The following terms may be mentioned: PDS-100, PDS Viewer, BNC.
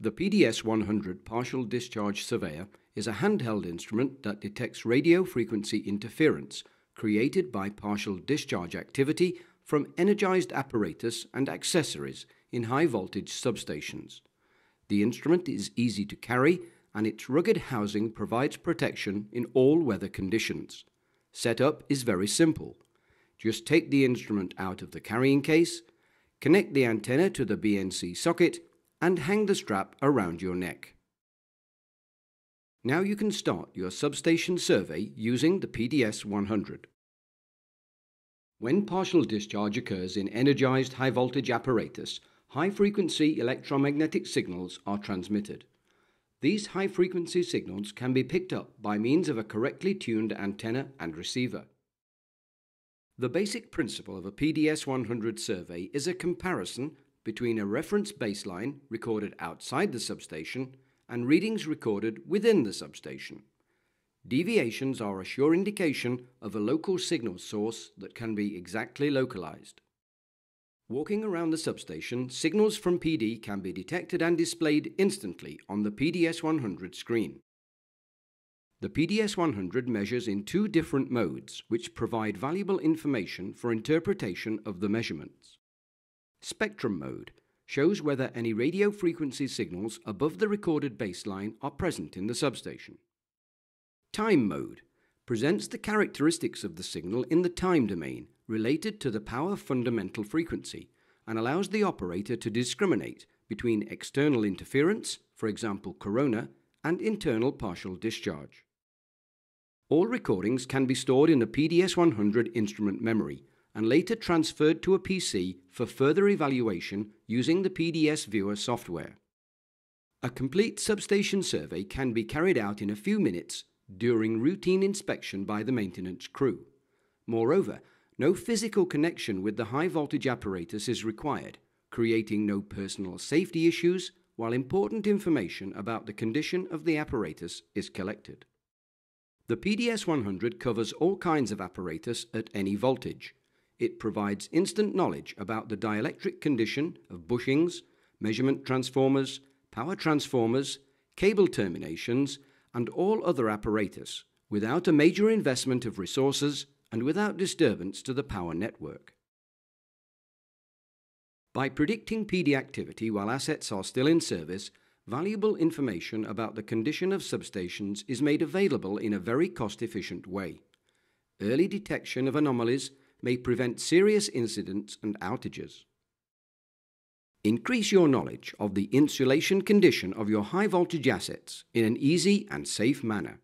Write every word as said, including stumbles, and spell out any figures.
The P D S one hundred Partial Discharge Surveyor is a handheld instrument that detects radio frequency interference created by partial discharge activity from energized apparatus and accessories in high-voltage substations. The instrument is easy to carry and its rugged housing provides protection in all weather conditions. Setup is very simple. Just take the instrument out of the carrying case, connect the antenna to the B N C socket, and hang the strap around your neck. Now you can start your substation survey using the P D S one hundred. When partial discharge occurs in energized high-voltage apparatus, high-frequency electromagnetic signals are transmitted. These high-frequency signals can be picked up by means of a correctly tuned antenna and receiver. The basic principle of a P D S one hundred survey is a comparison between a reference baseline recorded outside the substation and readings recorded within the substation. Deviations are a sure indication of a local signal source that can be exactly localized. Walking around the substation, signals from P D can be detected and displayed instantly on the P D S one hundred screen. The P D S one hundred measures in two different modes, which provide valuable information for interpretation of the measurements. Spectrum mode shows whether any radio frequency signals above the recorded baseline are present in the substation. Time mode presents the characteristics of the signal in the time domain related to the power fundamental frequency and allows the operator to discriminate between external interference, for example corona, and internal partial discharge. All recordings can be stored in a P D S one hundred instrument memory and later transferred to a P C for further evaluation using the P D S Viewer software. A complete substation survey can be carried out in a few minutes during routine inspection by the maintenance crew. Moreover, no physical connection with the high-voltage apparatus is required, creating no personal safety issues while important information about the condition of the apparatus is collected. The P D S one hundred covers all kinds of apparatus at any voltage. It provides instant knowledge about the dielectric condition of bushings, measurement transformers, power transformers, cable terminations, and all other apparatus, without a major investment of resources and without disturbance to the power network. By predicting P D activity while assets are still in service, valuable information about the condition of substations is made available in a very cost-efficient way. Early detection of anomalies may prevent serious incidents and outages. Increase your knowledge of the insulation condition of your high voltage assets in an easy and safe manner.